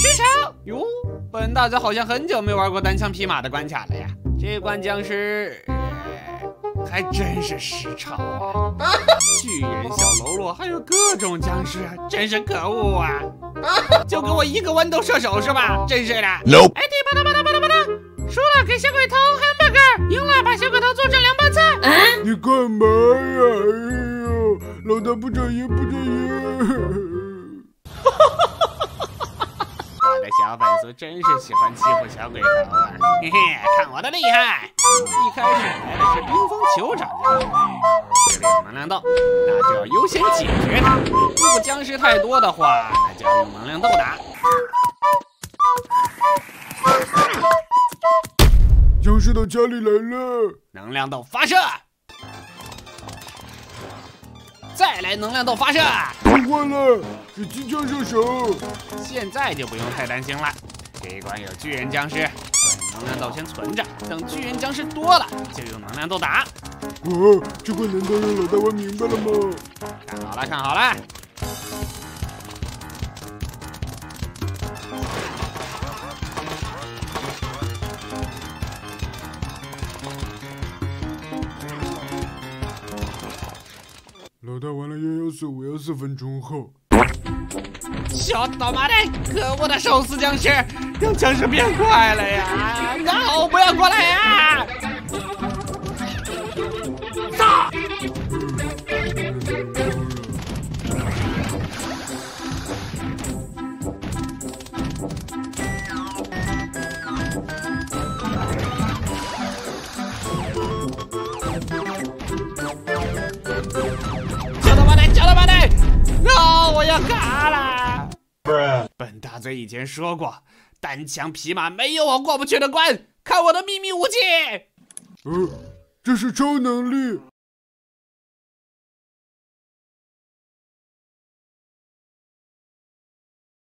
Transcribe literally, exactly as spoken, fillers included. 举手！哟，本大家好像很久没玩过单枪匹马的关卡了呀。这关僵尸、呃、还真是时髦啊！巨人、小喽啰，还有各种僵尸，真是可恶啊！就给我一个豌豆射手是吧？真是的。Nope。哎，对，吧嗒吧嗒吧嗒吧嗒。 输了给小鬼头 hamburger， 赢了把小鬼头做成凉拌菜。啊、你干嘛呀？哎呦，老大不准赢，不准赢！我的小粉丝真是喜欢欺负小鬼头啊！嘿嘿，看我的厉害！一开始来的是冰封酋长僵尸，这里有能量豆，那就要优先解决它。如果僵尸太多的话，那就用能量豆打。 僵尸到家里来了，能量豆发射，再来能量豆发射，不换了，水晶枪射手，现在就不用太担心了。这一关有巨人僵尸，能量豆先存着，等巨人僵尸多了就用能量豆打。哦，这关难道让老大玩明白了吗？看好了，看好了。 老大玩了幺幺四五幺四分钟后，小倒麻蛋，可恶的手撕僵尸，让僵尸变快了呀！No，不要过来呀！炸！我要卡啦！本大嘴以前说过，单枪匹马没有我过不去的关。看我的秘密武器！呃，这是超能力，